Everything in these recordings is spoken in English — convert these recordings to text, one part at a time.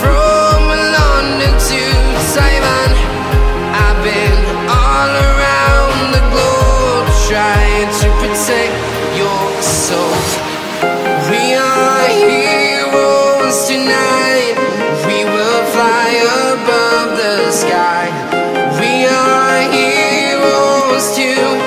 from London to Taiwan. I've been all around the globe, trying to protect your soul. We are heroes tonight. We will fly above the sky. We are heroes tonight.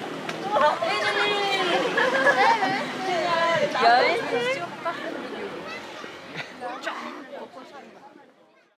Yes.